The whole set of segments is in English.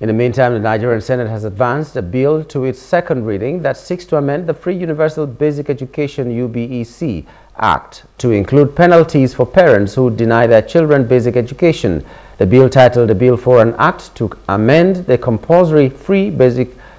In the meantime, the Nigerian Senate has advanced a bill to its second reading that seeks to amend the Free Universal Basic Education (UBEC) Act to include penalties for parents who deny their children basic education. The bill, titled "A Bill for an Act to Amend the Compulsory Free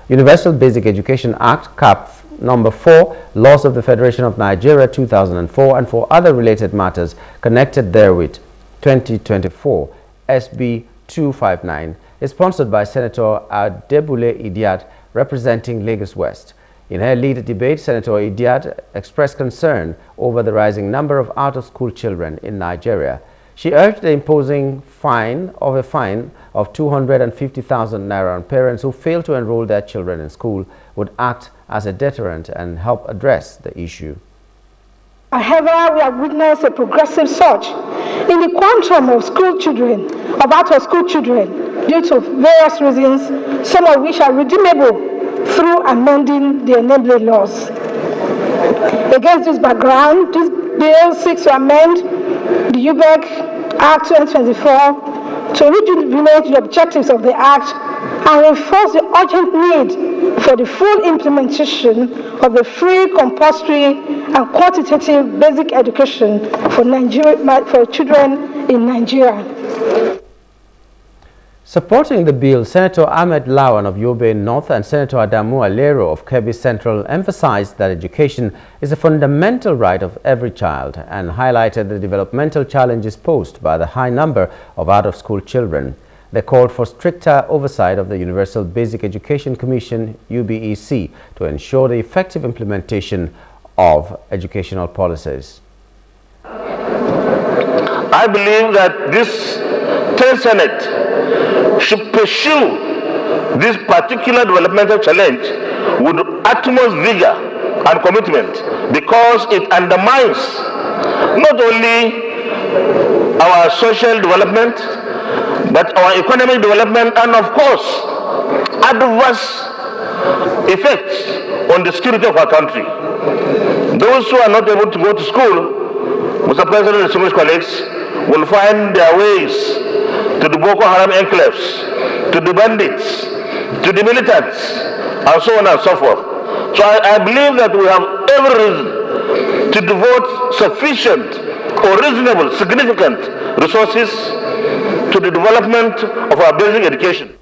Universal Basic Education Act (CAP) Number 4, Laws of the Federation of Nigeria 2004, and for other related matters connected therewith, 2024, SB 259." is sponsored by Senator Adebulu Idiad, representing Lagos West. In her lead debate, Senator Idiad expressed concern over the rising number of out-of-school children in Nigeria. She urged the imposing a fine of 250,000 naira on parents who fail to enroll their children in school would act as a deterrent and help address the issue. However, we have witnessed a progressive surge in the quantum of out-of-school children, due to various reasons, some of which are redeemable through amending the enabling laws. Against this background, this bill seeks to amend the UBEC Act 2024 to rejuvenate the objectives of the Act and reinforce the urgent need for the full implementation of the free, compulsory, and quantitative basic education for children in Nigeria. Supporting the bill, Senator Ahmed Lawan of Yobe North and Senator Adamu Alero of Kebbi Central emphasized that education is a fundamental right of every child and highlighted the developmental challenges posed by the high number of out-of-school children. They called for stricter oversight of the Universal Basic Education Commission (UBEC) to ensure the effective implementation of educational policies. I believe that this 10th Senate should pursue this particular developmental challenge with utmost vigor and commitment, because it undermines not only our social development but our economic development, and of course adverse effects on the security of our country. Those who are not able to go to school, Mr. President and distinguished colleagues, will find their ways to the Boko Haram enclaves, to the bandits, to the militants, and so on and so forth. So I believe that we have every reason to devote sufficient or reasonable, significant resources to the development of our basic education.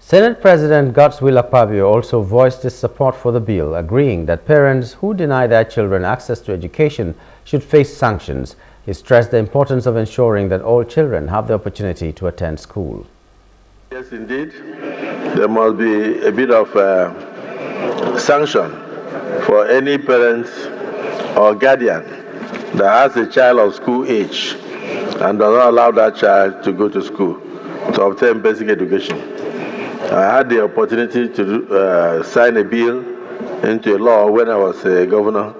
Senate President Godswill Akpabio also voiced his support for the bill, agreeing that parents who deny their children access to education should face sanctions. He stressed the importance of ensuring that all children have the opportunity to attend school. Yes, indeed. There must be a bit of sanction for any parent or guardian that has a child of school age and does not allow that child to go to school to obtain basic education. I had the opportunity to sign a bill into a law when I was a governor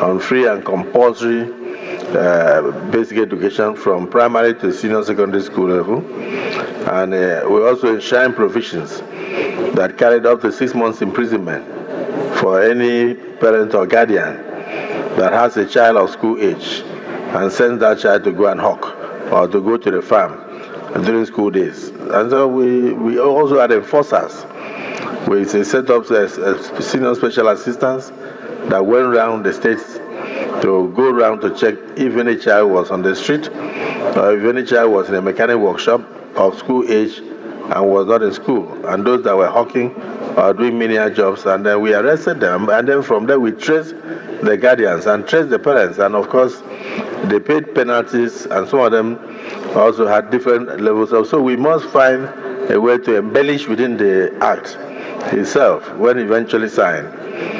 on free and compulsory basic education from primary to senior secondary school level, and we also enshrine provisions that carried up to 6 months imprisonment for any parent or guardian that has a child of school age and sends that child to go and hawk or to go to the farm during school days. And so we also had enforcers with a set up a senior special assistants that went around the states to go around to check if any child was on the street, or if any child was in a mechanic workshop of school age and was not in school, and those that were hawking or doing menial jobs. And then we arrested them, and then from there we traced the guardians and traced the parents, and of course they paid penalties, and some of them also had different levels of. So we must find a way to embellish within the act itself when eventually signed